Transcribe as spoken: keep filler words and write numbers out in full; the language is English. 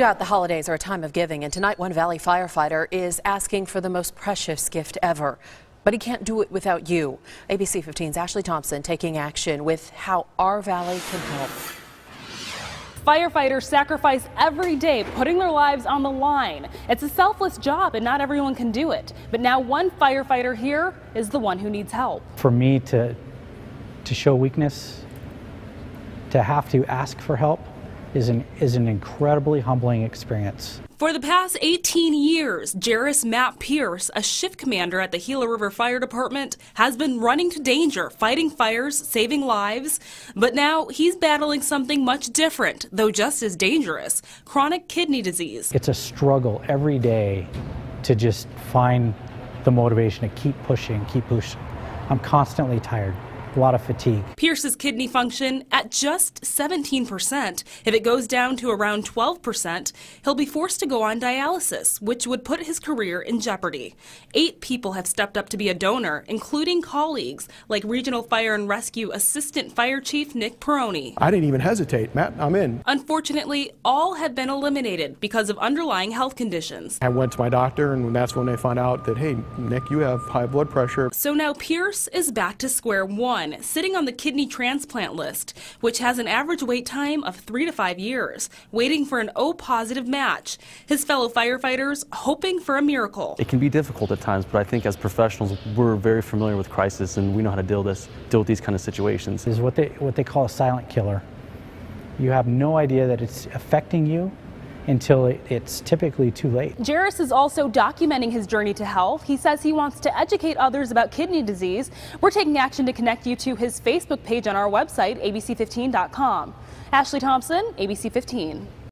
No doubt the holidays are a time of giving, and tonight one Valley firefighter is asking for the most precious gift ever. But he can't do it without you. A B C fifteen's Ashley Thompson taking action with how our Valley can help. Firefighters sacrifice every day, putting their lives on the line. It's a selfless job and not everyone can do it. But now one firefighter here is the one who needs help. For me to, to show weakness, to have to ask for help, Is an, is an incredibly humbling experience. For the past eighteen years, Jarris Matt Pierce, a shift commander at the Gila River Fire Department, has been running to danger, fighting fires, saving lives. But now he's battling something much different, though just as dangerous: chronic kidney disease. It's a struggle every day to just find the motivation to keep pushing, keep pushing. I'm constantly tired. A lot of fatigue. Pierce's kidney function at just seventeen percent. If it goes down to around twelve percent, he'll be forced to go on dialysis, which would put his career in jeopardy. Eight people have stepped up to be a donor, including colleagues like Regional Fire and Rescue Assistant Fire Chief Nick Peroni. I didn't even hesitate. Matt, I'm in. Unfortunately, all have been eliminated because of underlying health conditions. I went to my doctor, and that's when they found out that, hey, Nick, you have high blood pressure. So now Pierce is back to square one, sitting on the kidney transplant list, which has an average wait time of three to five years, waiting for an O positive match. His fellow firefighters hoping for a miracle. It can be difficult at times, but I think as professionals, we're very familiar with crisis, and we know how to deal this, deal with these kind of situations. This is what they what they call a silent killer. You have no idea that it's affecting you until it, it's typically too late. Jarris is also documenting his journey to health. He says he wants to educate others about kidney disease. We're taking action to connect you to his Facebook page on our website, A B C fifteen dot com. Ashley Thompson, A B C fifteen.